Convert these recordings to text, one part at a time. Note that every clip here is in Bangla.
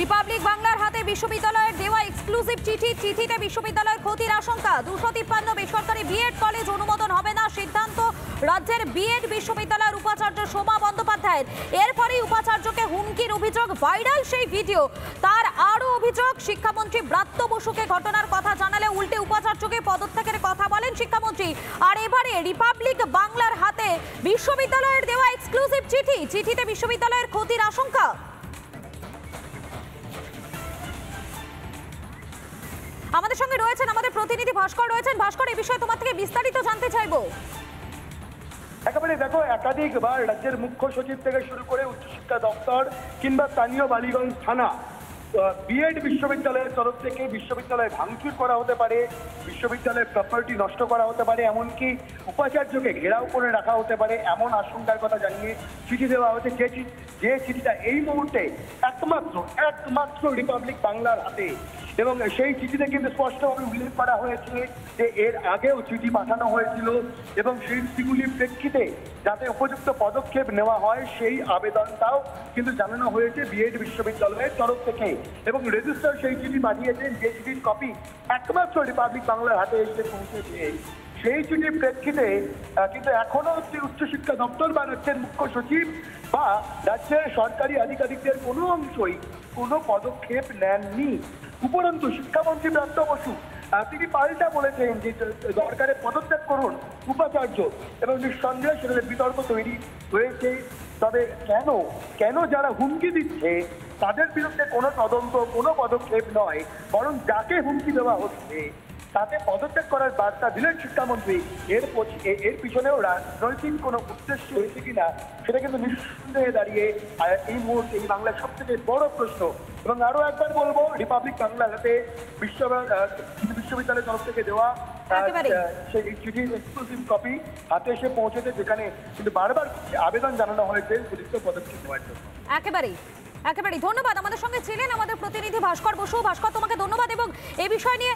রিপাবলিক বাংলার হাতে বিশ্ববিদ্যালয়ের দেওয়া এক্সক্লুসিভ চিঠি। চিঠিতে বিশ্ববিদ্যালয়ের ক্ষতির আশঙ্কা। 253 বেসরকারি বিএড কলেজ অনুমোদন হবে না, সিদ্ধান্ত রাজ্যের বিএড বিশ্ববিদ্যালয়ের উপাচার্য শোভা বন্দ্যোপাধ্যায়ের। এরপরই উপাচার্যকে হুমকির অভিযোগ, ভাইরাল সেই ভিডিও। তার আরও অভিযোগ, শিক্ষামন্ত্রী ব্রাত্য বসুকে ঘটনার কথা জানালে উল্টে উপাচার্যকে পদত্যাগের কথা বলেন শিক্ষামন্ত্রী। আর এবারে রিপাবলিক বাংলার হাতে বিশ্ববিদ্যালয়ের দেওয়া এক্সক্লুসিভ চিঠি। চিঠিতে বিশ্ববিদ্যালয়ের ক্ষতির আশঙ্কা। আমাদের সঙ্গে রয়েছেন আমাদের প্রতিনিধি ভাস্কর। রয়েছেন ভাস্কর, এই বিষয়ে তোমার থেকে বিস্তারিত জানতে চাইবো। একেবারে দেখো, একাধিকবার রাজ্যের মুখ্য সচিব থেকে শুরু করে উচ্চশিক্ষা দপ্তর কিংবা স্থানীয় বালিগঞ্জ থানা, বিএড বিশ্ববিদ্যালয়ের তরফ থেকে বিশ্ববিদ্যালয়ে ভাঙচুর করা হতে পারে, বিশ্ববিদ্যালয়ের প্রপার্টি নষ্ট করা হতে পারে, এমনকি উপাচার্যকে ঘেরাও করে রাখা হতে পারে, এমন আশঙ্কার কথা জানিয়ে চিঠি দেওয়া হয়েছে। যে চিঠিটা এই মুহূর্তে একমাত্র রিপাবলিক বাংলার হাতে, এবং সেই চিঠিতে কিন্তু স্পষ্টভাবে উল্লেখ করা হয়েছে যে এর আগেও চিঠি পাঠানো হয়েছিল এবং সেই চিঠিগুলির প্রেক্ষিতে যাতে উপযুক্ত পদক্ষেপ নেওয়া হয় সেই আবেদনটাও কিন্তু জানানো হয়েছে বিএড বিশ্ববিদ্যালয়ের তরফ থেকে। এবং রেজিস্ট্রার সেই চিঠি পাঠিয়েছেন, যে চিঠির কপি একমাত্র রিপাবলিক বাংলার হাতে এসে পৌঁছেছে। সেই চিঠির প্রেক্ষিতে কিন্তু এখনো যে উচ্চশিক্ষা দপ্তর বা রাজ্যের মুখ্য সচিব বা রাজ্যের সরকারি আধিকারিকদের কোনো অংশই কোনো পদক্ষেপ নেননি। উপরন্তু শিক্ষামন্ত্রী ব্রাত্য বসু তিনি পাল্টা বলেছেন যে দরকারে পদত্যাগ করুন উপাচার্য, এবং নিঃসন্দেহে সেখানে বিতর্ক তৈরি হয়েছে। তবে কেন যারা হুমকি দিচ্ছে তাদের বিরুদ্ধে কোনো তদন্ত, কোনো পদক্ষেপ নয়, বরং যাকে হুমকি দেওয়া হচ্ছে তাকে পদত্যাগ করার বার্তা দিলেন শিক্ষামন্ত্রী। এর পিছনেও রাজনৈতিক কোনো উদ্দেশ্য হয়েছে কিনা সেটা কিন্তু নিঃসন্দেহে দাঁড়িয়ে এই মুহূর্তে এই বাংলার সবথেকে বড় প্রশ্ন। এবং আরো একবার বলবো, রিপাবলিক বাংলার হাতে বিশ্ববিদ্যালয়ের তরফ থেকে দেওয়া সেই চিঠির এক্সক্লুসিভ কপি হাতে এসে পৌঁছেছে, যেখানে কিন্তু বারবার আবেদন জানানো হয়েছে উপযুক্ত পদক্ষেপ নেওয়ার জন্য। একেবারেই ধন্যবাদ, আমাদের সঙ্গে ছিলেন আমাদের প্রতিনিধি ভাস্কর বসু। ভাস্কর, তোমাকে ধন্যবাদ। এবং এই বিষয় নিয়ে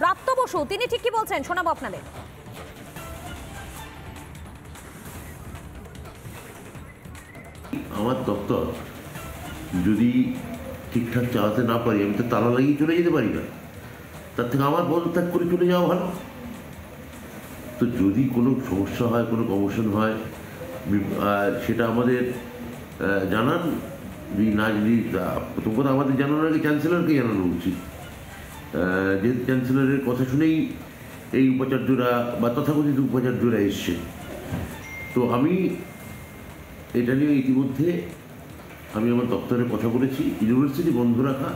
ব্রাত্য বসু তিনি ঠিক কি বলছেন শোনাবো আপনাদের। আমার দপ্তর যদি ঠিকঠাক চালাতে না পারি, আমি তো তালা লাগিয়ে চলে যেতে পারি না, তার থেকে আমার পদত্যাগ করে চলে যাওয়া ভালো। তো যদি কোনো সমস্যা হয়, কোনো কমিশন হয়, সেটা আমাদের জানান। না যদি প্রথম কথা আমাদের জানানোর আগে চ্যান্সেলরকে জানানো উচিত, যেহেতু চ্যান্সেলরের কথা শুনেই এই উপাচার্যরা বা তথাকথিত উপাচার্যরা এসছে। তো আমি এটা নিয়ে ইতিমধ্যে আমি আমার দপ্তরে কথা বলেছি। ইউনিভার্সিটি বন্ধ রাখা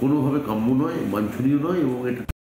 কোনোভাবে কাম্য নয়, বাঞ্ছনীয় নয়, এবং এটা